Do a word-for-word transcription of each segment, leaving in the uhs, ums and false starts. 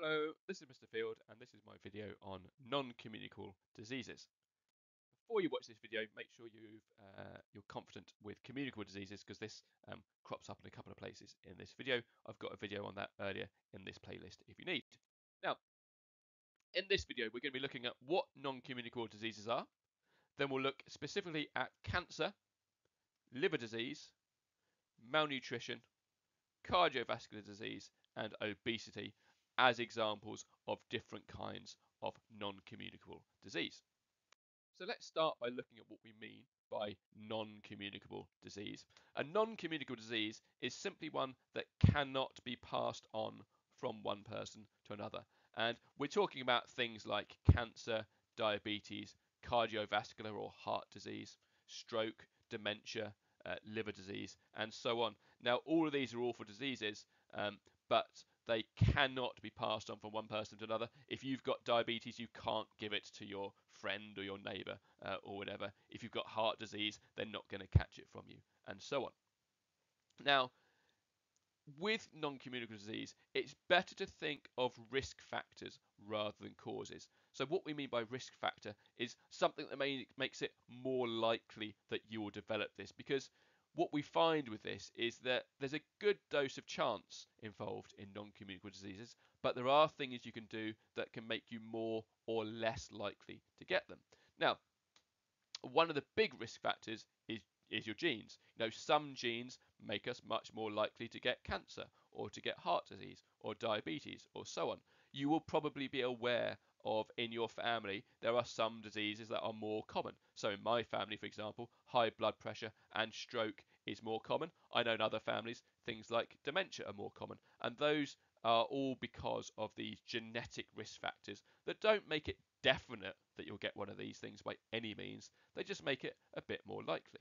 Hello, this is Mister Field and this is my video on non-communicable diseases. Before you watch this video, make sure you've, uh, you're confident with communicable diseases because this um, crops up in a couple of places in this video. I've got a video on that earlier in this playlist if you need. Now, in this video, we're going to be looking at what non-communicable diseases are. Then we'll look specifically at cancer, liver disease, malnutrition, cardiovascular disease and obesity as examples of different kinds of non-communicable disease. So let's start by looking at what we mean by non-communicable disease. A non-communicable disease is simply one that cannot be passed on from one person to another. And we're talking about things like cancer, diabetes, cardiovascular or heart disease, stroke, dementia, uh, liver disease, and so on. Now, all of these are awful diseases, um, but they cannot be passed on from one person to another. If you've got diabetes, you can't give it to your friend or your neighbour uh, or whatever. If you've got heart disease, they're not going to catch it from you, and so on. Now, with non-communicable disease, it's better to think of risk factors rather than causes. So what we mean by risk factor is something that may, makes it more likely that you will develop this, because what we find with this is that there's a good dose of chance involved in non-communicable diseases, but there are things you can do that can make you more or less likely to get them. Now, one of the big risk factors is, is your genes. You know, some genes make us much more likely to get cancer or to get heart disease or diabetes or so on. You will probably be aware of in your family there are some diseases that are more common. So in my family, for example, high blood pressure and stroke is more common. I know in other families things like dementia are more common, and those are all because of these genetic risk factors that don't make it definite that you'll get one of these things by any means. They just make it a bit more likely.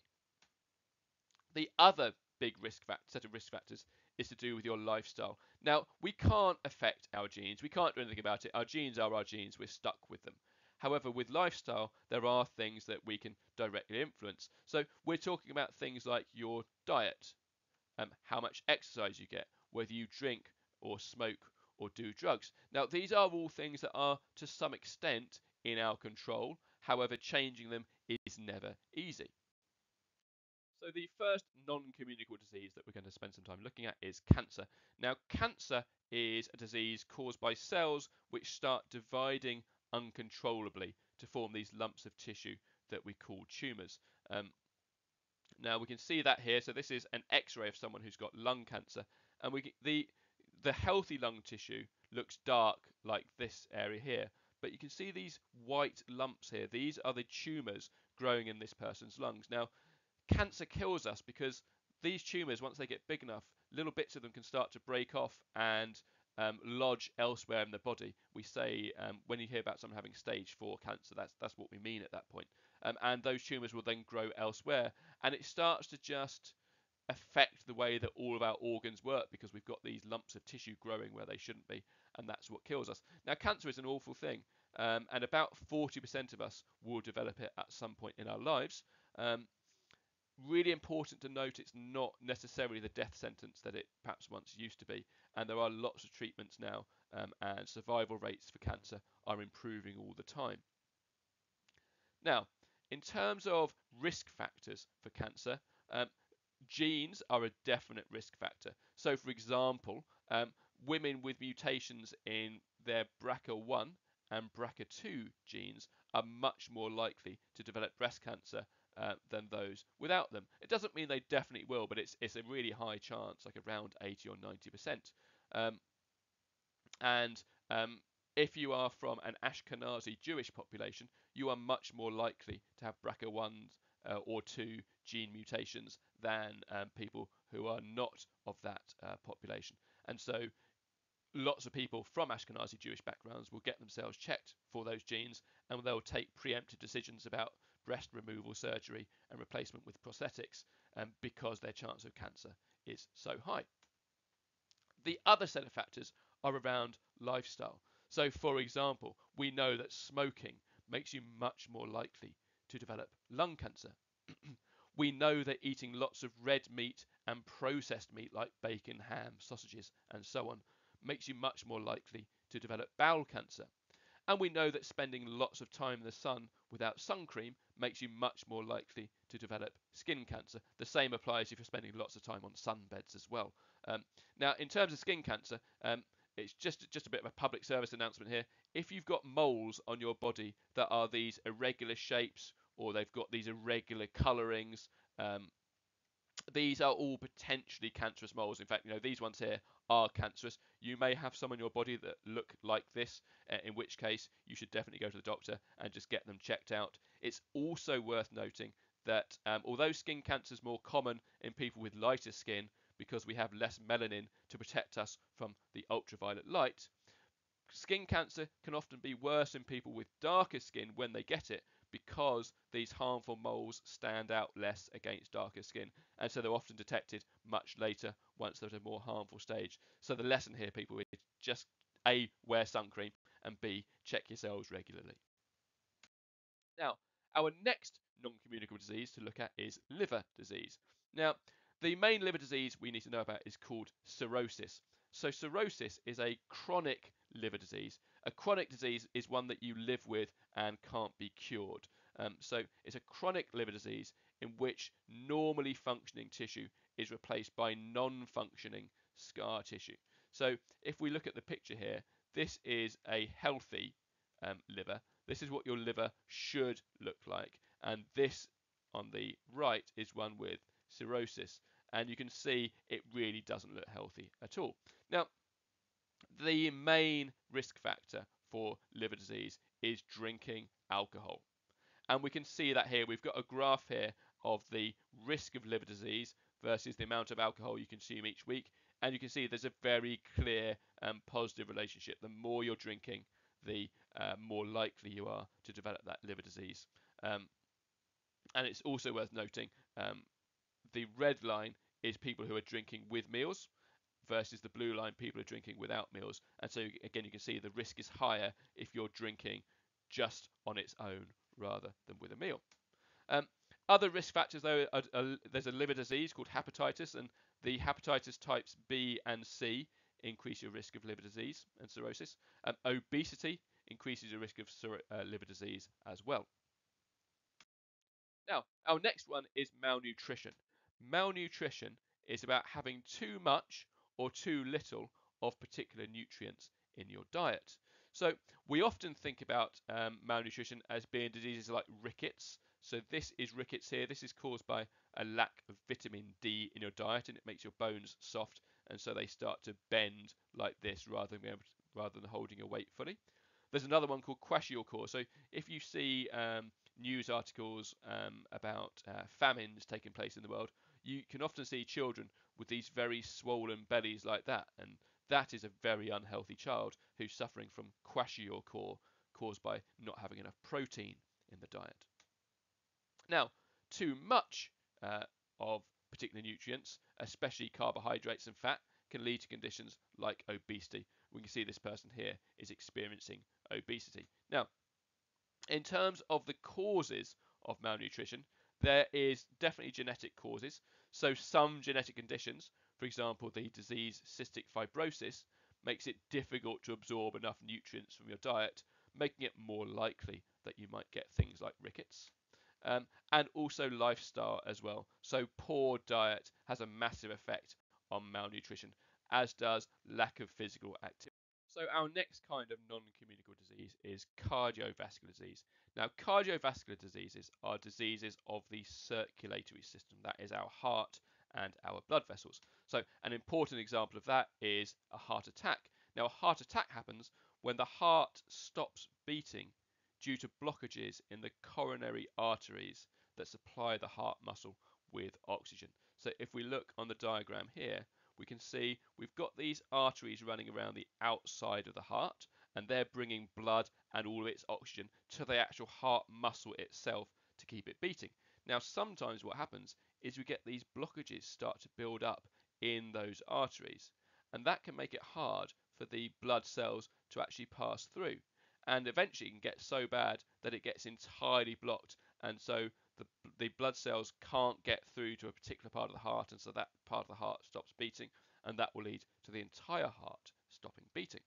The other big risk factor, set of risk factors is to do with your lifestyle. Now, we can't affect our genes. We can't do anything about it. Our genes are our genes. We're stuck with them. However, with lifestyle, there are things that we can directly influence. So we're talking about things like your diet, um, how much exercise you get, whether you drink or smoke or do drugs. Now, these are all things that are to some extent in our control. However, changing them is never easy. So the first non-communicable disease that we're going to spend some time looking at is cancer. Now, cancer is a disease caused by cells which start dividing uncontrollably to form these lumps of tissue that we call tumours. Um, now, we can see that here. So this is an X-ray of someone who's got lung cancer, and we the the healthy lung tissue looks dark like this area here, but you can see these white lumps here. These are the tumours growing in this person's lungs. Now, cancer kills us because these tumours, once they get big enough, little bits of them can start to break off and um, lodge elsewhere in the body. We say um, when you hear about someone having stage four cancer, that's that's what we mean at that point. Um, and those tumours will then grow elsewhere, and it starts to just affect the way that all of our organs work because we've got these lumps of tissue growing where they shouldn't be, and that's what kills us. Now, cancer is an awful thing, um, and about forty percent of us will develop it at some point in our lives. Um, Really important to note, it's not necessarily the death sentence that it perhaps once used to be, and there are lots of treatments now, um, and survival rates for cancer are improving all the time. Now, in terms of risk factors for cancer, um, genes are a definite risk factor. So, for example, um, women with mutations in their B R C A one and B R C A two genes are much more likely to develop breast cancer Uh, than those without them. It doesn't mean they definitely will, but it's it's a really high chance, like around eighty or ninety percent. Um, and um, if you are from an Ashkenazi Jewish population, you are much more likely to have B R C A one uh, or two gene mutations than um, people who are not of that uh, population. And so lots of people from Ashkenazi Jewish backgrounds will get themselves checked for those genes, and they'll take preemptive decisions about breast removal surgery and replacement with prosthetics um, because their chance of cancer is so high. The other set of factors are around lifestyle. So, for example, we know that smoking makes you much more likely to develop lung cancer. We know that eating lots of red meat and processed meat like bacon, ham, sausages and so on makes you much more likely to develop bowel cancer. And we know that spending lots of time in the sun without sun cream makes you much more likely to develop skin cancer. The same applies if you're spending lots of time on sunbeds as well. Um, now, in terms of skin cancer, um, it's just, just a bit of a public service announcement here. If you've got moles on your body that are these irregular shapes, or they've got these irregular colorings, um, these are all potentially cancerous moles. In fact, you know, these ones here are cancerous. You may have some in your body that look like this, in which case you should definitely go to the doctor and just get them checked out. It's also worth noting that um, although skin cancer is more common in people with lighter skin because we have less melanin to protect us from the ultraviolet light, skin cancer can often be worse in people with darker skin when they get it, because these harmful moles stand out less against darker skin, and so they're often detected much later once they're at a more harmful stage. So the lesson here, people, is just A, wear sun cream, and B, check yourselves regularly. Now, our next non-communicable disease to look at is liver disease. Now, the main liver disease we need to know about is called cirrhosis. So cirrhosis is a chronic liver disease. A chronic disease is one that you live with and can't be cured. Um, so it's a chronic liver disease in which normally functioning tissue is replaced by non-functioning scar tissue. So if we look at the picture here, this is a healthy um, liver. This is what your liver should look like. And this on the right is one with cirrhosis. And you can see it really doesn't look healthy at all. Now, the main risk factor for liver disease is drinking alcohol. And we can see that here. We've got a graph here of the risk of liver disease versus the amount of alcohol you consume each week. And you can see there's a very clear and positive relationship. The more you're drinking, the uh, more likely you are to develop that liver disease. Um, and it's also worth noting, um, the red line is people who are drinking with meals versus the blue line, people who are drinking without meals. And so, again, you can see the risk is higher if you're drinking just on its own rather than with a meal. Um, other risk factors, though, are, are, there's a liver disease called hepatitis, and the hepatitis types B and C increase your risk of liver disease and cirrhosis. Um, obesity increases your risk of uh, liver disease as well. Now, our next one is malnutrition. Malnutrition is about having too much or too little of particular nutrients in your diet. So we often think about um, malnutrition as being diseases like rickets. So this is rickets here. This is caused by a lack of vitamin D in your diet, and it makes your bones soft, and so they start to bend like this rather than, rather than holding your weight fully. There's another one called kwashiorkor. So if you see um, news articles um, about uh, famines taking place in the world, you can often see children with these very swollen bellies like that, and that is a very unhealthy child who's suffering from kwashiorkor caused by not having enough protein in the diet. Now, too much uh, of particular nutrients, especially carbohydrates and fat, can lead to conditions like obesity. We can see this person here is experiencing obesity. Now, in terms of the causes of malnutrition, there is definitely genetic causes. So some genetic conditions, for example, the disease cystic fibrosis, makes it difficult to absorb enough nutrients from your diet, making it more likely that you might get things like rickets. Um, and also lifestyle as well. So poor diet has a massive effect on malnutrition, as does lack of physical activity. So our next kind of non-communicable disease is cardiovascular disease. Now, cardiovascular diseases are diseases of the circulatory system, that is our heart and our blood vessels. So an important example of that is a heart attack. Now, a heart attack happens when the heart stops beating due to blockages in the coronary arteries that supply the heart muscle with oxygen. So if we look on the diagram here, we can see we've got these arteries running around the outside of the heart, and they're bringing blood and all of its oxygen to the actual heart muscle itself to keep it beating. Now, sometimes what happens is we get these blockages start to build up in those arteries, and that can make it hard for the blood cells to actually pass through. And eventually it can get so bad that it gets entirely blocked, and so The, the blood cells can't get through to a particular part of the heart, and so that part of the heart stops beating, and that will lead to the entire heart stopping. stopping beating.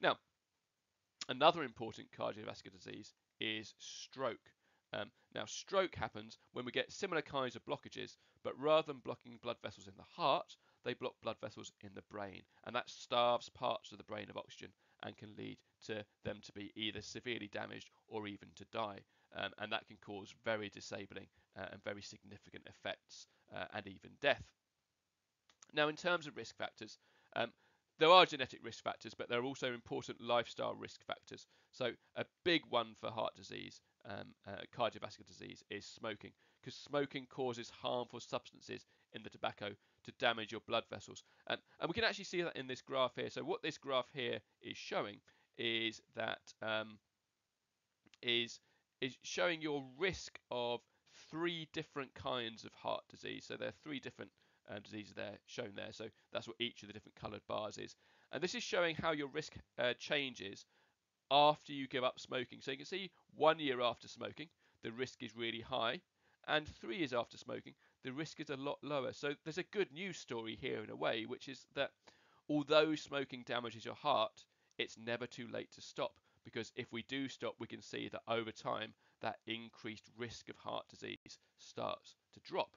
Now, another important cardiovascular disease is stroke. Um, now, stroke happens when we get similar kinds of blockages, but rather than blocking blood vessels in the heart, they block blood vessels in the brain, and that starves parts of the brain of oxygen and can lead to them to be either severely damaged or even to die. Um, and that can cause very disabling uh, and very significant effects uh, and even death. Now, in terms of risk factors, um, there are genetic risk factors, but there are also important lifestyle risk factors. So a big one for heart disease, um, uh, cardiovascular disease, is smoking, because smoking causes harmful substances in the tobacco to damage your blood vessels. Um, and we can actually see that in this graph here. So what this graph here is showing is that um, is is showing your risk of three different kinds of heart disease. So there are three different Um, diseases there shown there, so that's what each of the different coloured bars is, and this is showing how your risk uh, changes after you give up smoking. So you can see one year after smoking the risk is really high, and three years after smoking the risk is a lot lower. So there's a good news story here in a way, which is that although smoking damages your heart, it's never too late to stop, because if we do stop, we can see that over time that increased risk of heart disease starts to drop.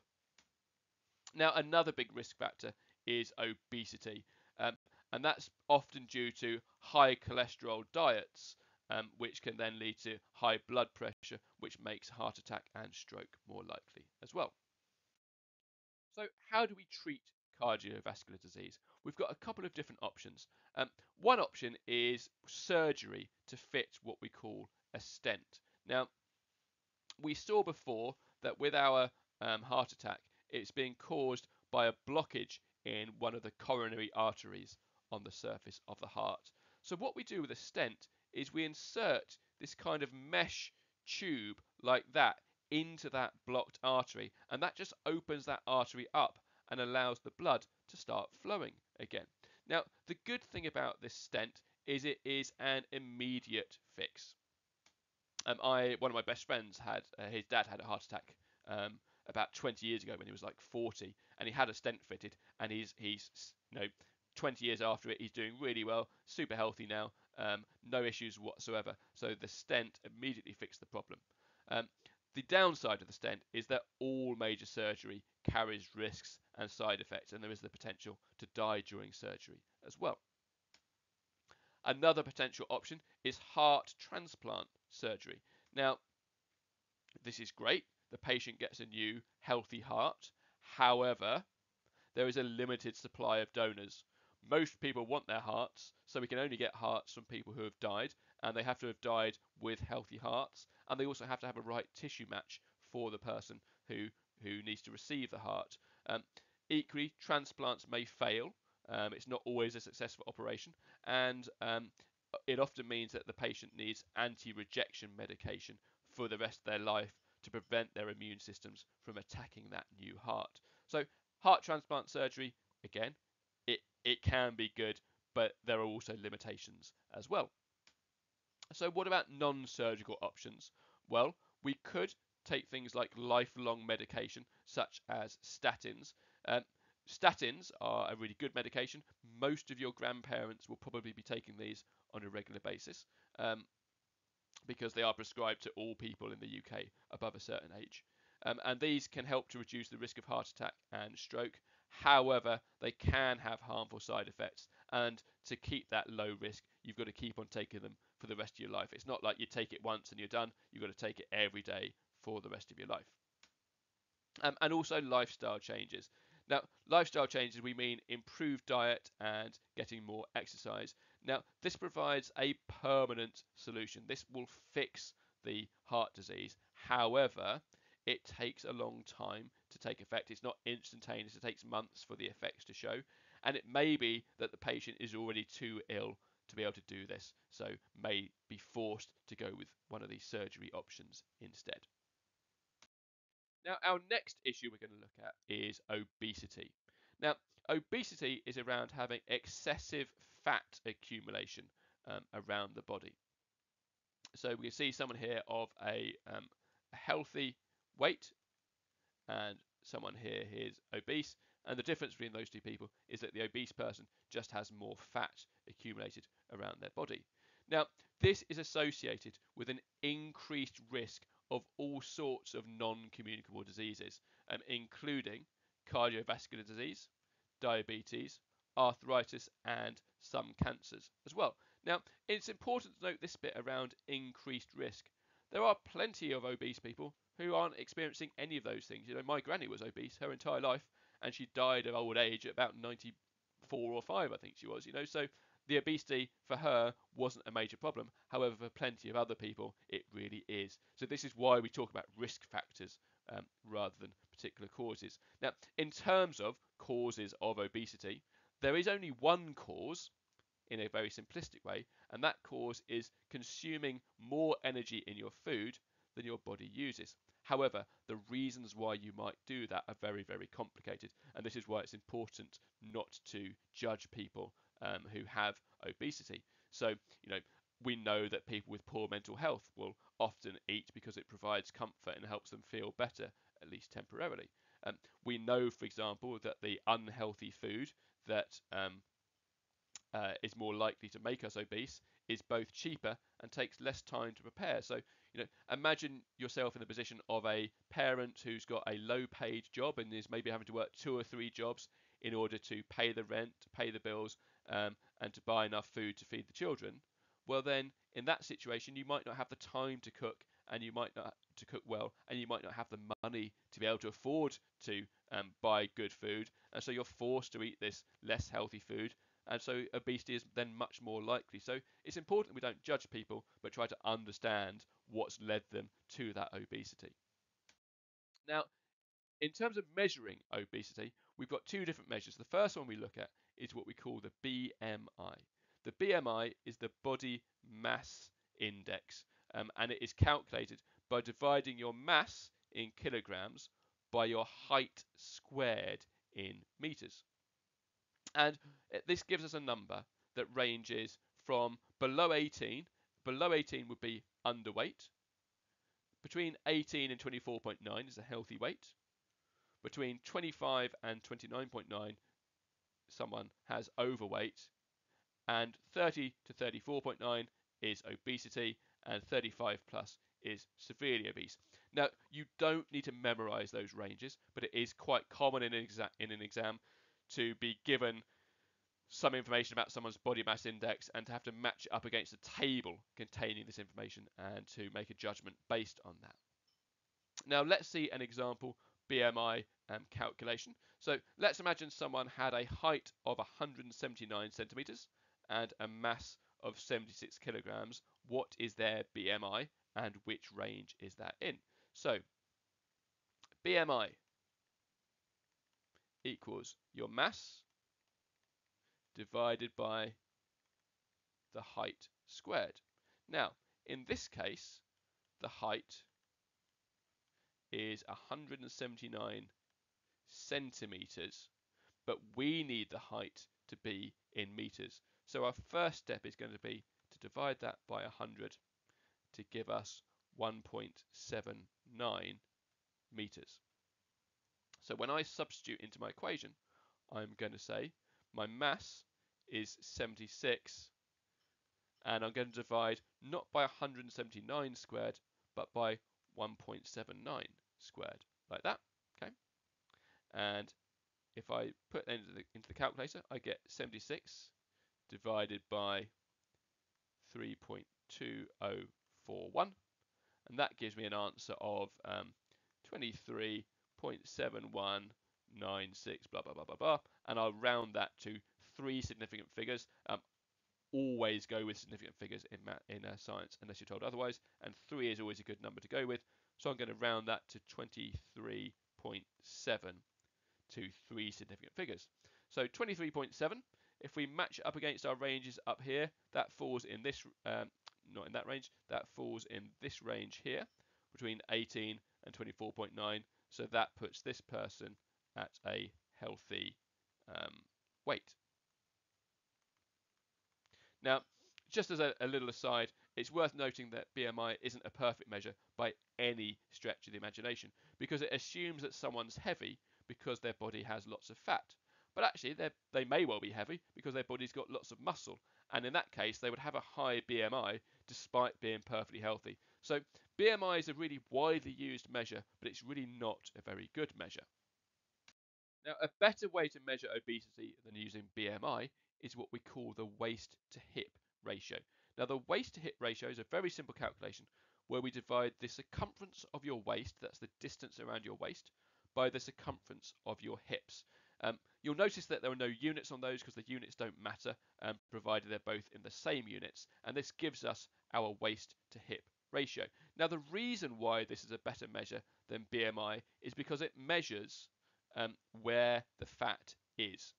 Now, another big risk factor is obesity, um, and that's often due to high cholesterol diets, um, which can then lead to high blood pressure, which makes heart attack and stroke more likely as well. So how do we treat cardiovascular disease? We've got a couple of different options. Um, one option is surgery to fit what we call a stent. Now, we saw before that with our um, heart attack, it's being caused by a blockage in one of the coronary arteries on the surface of the heart. So what we do with a stent is we insert this kind of mesh tube like that into that blocked artery, and that just opens that artery up and allows the blood to start flowing again. Now, the good thing about this stent is it is an immediate fix. Um, I, one of my best friends had, uh, his dad had a heart attack um, about twenty years ago when he was like forty, and he had a stent fitted, and he's he's you know twenty years after it, he's doing really well, super healthy now, um, no issues whatsoever. So the stent immediately fixed the problem. Um, the downside of the stent is that all major surgery carries risks and side effects, and there is the potential to die during surgery as well. Another potential option is heart transplant surgery. Now, this is great. The patient gets a new healthy heart. However, there is a limited supply of donors. Most people want their hearts, so we can only get hearts from people who have died, and they have to have died with healthy hearts, and they also have to have a right tissue match for the person who who needs to receive the heart. Um, equally, transplants may fail. Um, it's not always a successful operation, and um, it often means that the patient needs anti-rejection medication for the rest of their life to prevent their immune systems from attacking that new heart. So heart transplant surgery, again, it, it can be good, but there are also limitations as well. So what about non-surgical options? Well, we could take things like lifelong medication, such as statins. Um, statins are a really good medication. Most of your grandparents will probably be taking these on a regular basis, Um, because they are prescribed to all people in the U K above a certain age. Um, and these can help to reduce the risk of heart attack and stroke. However, they can have harmful side effects. And to keep that low risk, you've got to keep on taking them for the rest of your life. It's not like you take it once and you're done. You've got to take it every day for the rest of your life. Um, and also lifestyle changes. Now, lifestyle changes, we mean improved diet and getting more exercise. Now, this provides a permanent solution. This will fix the heart disease. However, it takes a long time to take effect. It's not instantaneous. It takes months for the effects to show. And it may be that the patient is already too ill to be able to do this, so may be forced to go with one of these surgery options instead. Now, our next issue we're going to look at is obesity. Now, obesity is around having excessive fat accumulation um, around the body. So we can see someone here of a, um, a healthy weight, and someone here is obese, And the difference between those two people is that the obese person just has more fat accumulated around their body. Now, this is associated with an increased risk of all sorts of non-communicable diseases, um, including cardiovascular disease, diabetes, arthritis, and some cancers as well. Now, it's important to note this bit around increased risk. There are plenty of obese people who aren't experiencing any of those things. You know, my granny was obese her entire life, and she died of old age at about ninety-four or five, I think she was, you know, so the obesity for her wasn't a major problem. However, for plenty of other people, it really is. So this is why we talk about risk factors um, rather than particular causes. Now, in terms of causes of obesity, there is only one cause in a very simplistic way, and that cause is consuming more energy in your food than your body uses. However, the reasons why you might do that are very, very complicated, and this is why it's important not to judge people um, who have obesity. So, you know, we know that people with poor mental health will often eat because it provides comfort and helps them feel better, at least temporarily. Um, we know, for example, that the unhealthy food that um, uh, is more likely to make us obese is both cheaper and takes less time to prepare. So, you know, imagine yourself in the position of a parent who's got a low-paid job and is maybe having to work two or three jobs in order to pay the rent, to pay the bills, um, and to buy enough food to feed the children. Well, then, in that situation, you might not have the time to cook, and you might not to cook well, and you might not have the money to be able to afford to um, buy good food, and so you're forced to eat this less healthy food. And so obesity is then much more likely. So it's important we don't judge people, but try to understand what's led them to that obesity. Now, in terms of measuring obesity, we've got two different measures. The first one we look at is what we call the B M I. The B M I is the body mass index, um, and it is calculated by dividing your mass in kilograms by your height squared in meters. And this gives us a number that ranges from below eighteen. Below eighteen would be underweight. Between eighteen and twenty-four point nine is a healthy weight. Between twenty-five and twenty-nine point nine, someone has overweight. And thirty to thirty-four point nine is obesity. And thirty-five plus is severely obese. Now, you don't need to memorize those ranges, but it is quite common in an exa- in an exam to be given some information about someone's body mass index and to have to match up against a table containing this information and to make a judgment based on that. Now let's see an example B M I um, calculation. So let's imagine someone had a height of one hundred seventy-nine centimeters and a mass of seventy-six kilograms. What is their B M I and which range is that in? So B M I equals your mass divided by the height squared. Now, in this case, the height is one hundred seventy-nine centimeters, but we need the height to be in meters. So our first step is going to be to divide that by one hundred to give us one point seven nine meters. So when I substitute into my equation, I'm going to say my mass is seventy-six, and I'm going to divide not by one hundred seventy-nine squared, but by one point seven nine squared, like that. Okay. And if I put that into the, into the calculator, I get seventy-six divided by three point two zero four one, and that gives me an answer of um, twenty-three point seven one nine six, blah, blah, blah, blah, blah. And I'll round that to three significant figures. Um, always go with significant figures in math, in uh, science, unless you're told otherwise. And three is always a good number to go with. So I'm going to round that to twenty-three point seven to three significant figures. So twenty-three point seven, if we match up against our ranges up here, that falls in this, um, not in that range, that falls in this range here, between eighteen and twenty-four point nine. So that puts this person at a healthy um, weight. Now, just as a, a little aside, it's worth noting that B M I isn't a perfect measure by any stretch of the imagination, because it assumes that someone's heavy, because their body has lots of fat. But actually, they may well be heavy because their body's got lots of muscle. And in that case, they would have a high B M I despite being perfectly healthy. So B M I is a really widely used measure, but it's really not a very good measure. Now, a better way to measure obesity than using B M I is what we call the waist to hip ratio. Now, the waist to hip ratio is a very simple calculation where we divide the circumference of your waist, that's the distance around your waist, by the circumference of your hips. Um, you'll notice that there are no units on those because the units don't matter, um, provided they're both in the same units. And this gives us our waist to hip ratio. Now, the reason why this is a better measure than B M I is because it measures um, where the fat is.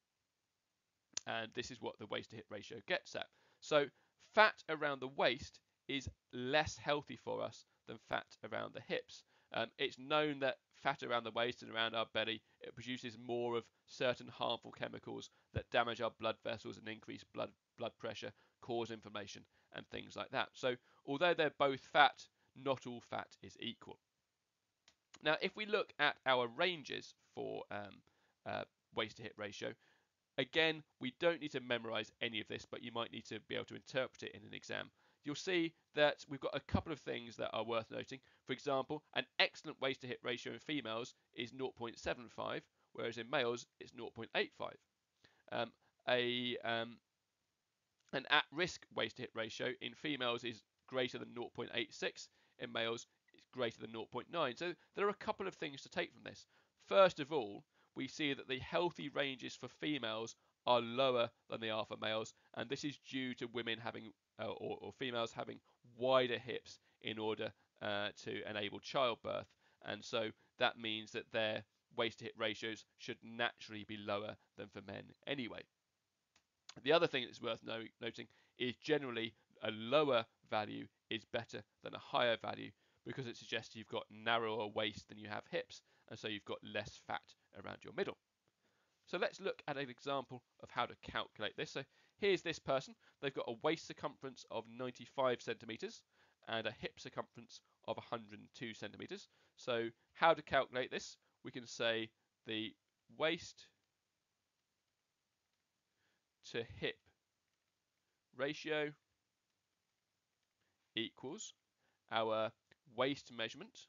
And this is what the waist to hip ratio gets at. So fat around the waist is less healthy for us than fat around the hips. Um, it's known that fat around the waist and around our belly, it produces more of certain harmful chemicals that damage our blood vessels and increase blood blood pressure, cause inflammation and things like that. So although they're both fat, not all fat is equal. Now, if we look at our ranges for um, uh, waist to hip ratio, again, we don't need to memorize any of this, but you might need to be able to interpret it in an exam. You'll see that we've got a couple of things that are worth noting. For example, an excellent waist to hip ratio in females is zero point seven five, whereas in males it's zero point eight five. Um, a, um, an at-risk waist to hip ratio in females is greater than zero point eight six, in males it's greater than zero point nine. So there are a couple of things to take from this. First of all, we see that the healthy ranges for females are lower than they are for males, and this is due to women having uh, or, or females having wider hips in order uh, to enable childbirth, and so that means that their waist to hip ratios should naturally be lower than for men anyway. The other thing that's worth no noting is generally a lower value is better than a higher value because it suggests you've got narrower waist than you have hips, and so you've got less fat around your middle. So let's look at an example of how to calculate this. So here's this person. They've got a waist circumference of ninety-five centimetres and a hip circumference of one hundred two centimetres. So how to calculate this? We can say the waist to hip ratio equals our waist measurement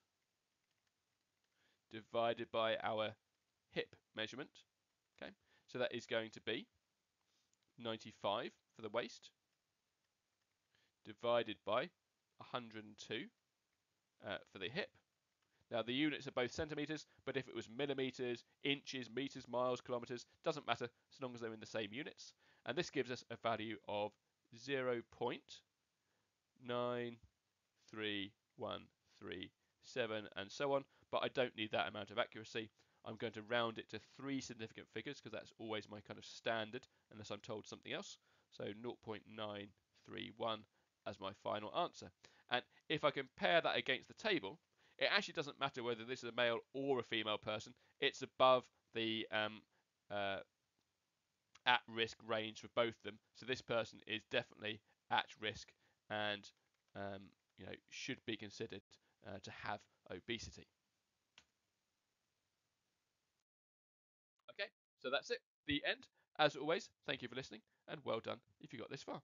divided by our hip measurement. Okay, so that is going to be ninety-five for the waist divided by one hundred two uh, for the hip. Now, the units are both centimetres, but if it was millimetres, inches, metres, miles, kilometres, doesn't matter as long as they're in the same units. And this gives us a value of zero point nine three one three seven and so on, but I don't need that amount of accuracy. I'm going to round it to three significant figures because that's always my kind of standard unless I'm told something else. So zero point nine three one as my final answer. And if I compare that against the table, it actually doesn't matter whether this is a male or a female person. It's above the um, uh, at-risk range for both of them. So this person is definitely at risk and um, you know, should be considered uh, to have obesity. Okay, so that's it, the end. As always, thank you for listening, and well done if you got this far.